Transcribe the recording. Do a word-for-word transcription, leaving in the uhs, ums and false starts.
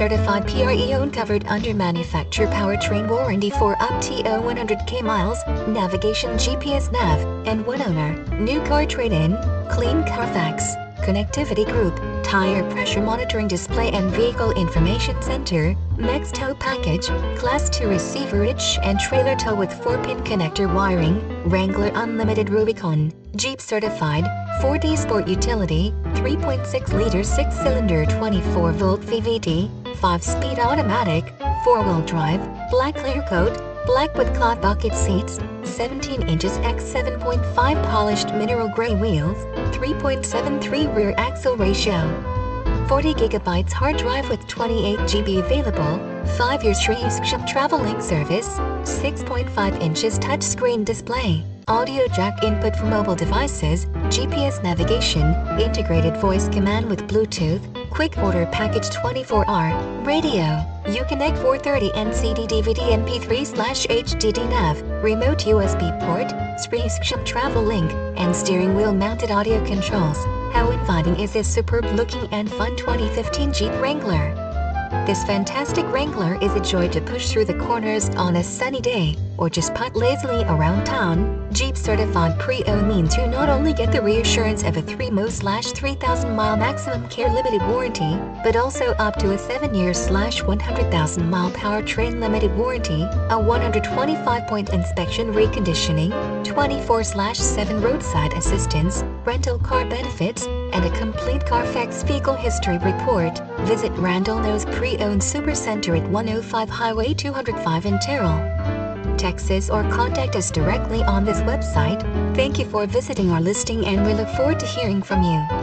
certified P R E-owned, covered under manufacturer powertrain warranty for up to one hundred K miles, navigation G P S nav, and one owner, new car trade-in, clean Carfax, connectivity group, tire pressure monitoring display and vehicle information center, max tow package, class two receiver hitch and trailer tow with four pin connector wiring, Wrangler Unlimited Rubicon, Jeep certified, four D Sport Utility, three point six liter six cylinder twenty-four volt V V T, five speed automatic, four wheel drive, black clear coat, black with cloth bucket seats, seventeen inches x seven point five polished mineral gray wheels, three point seven three rear axle ratio, forty gigabyte hard drive with twenty-eight gigabyte available, five year SiriusXM traveling service, six point five inches touchscreen display, audio jack input for mobile devices, G P S navigation, integrated voice command with Bluetooth, quick order package twenty-four hour, radio, Uconnect four thirty and C D D V D M P three slash H D D nav, remote U S B port, SiriusXM travel link, and steering wheel mounted audio controls. How inviting is this superb looking and fun twenty fifteen Jeep Wrangler? This fantastic Wrangler is a joy to push through the corners on a sunny day, or just putt lazily around town. Jeep certified pre-owned means you not only get the reassurance of a three M O slash three thousand mile maximum care limited warranty, but also up to a seven year slash one hundred thousand mile powertrain limited warranty, a one hundred twenty-five point inspection reconditioning, twenty-four seven roadside assistance, rental car benefits, and a complete Carfax vehicle history report. Visit Randall Noe's pre-owned Supercenter at one oh five Highway two hundred five in Terrell, Texas, or contact us directly on this website. Thank you for visiting our listing, and we look forward to hearing from you.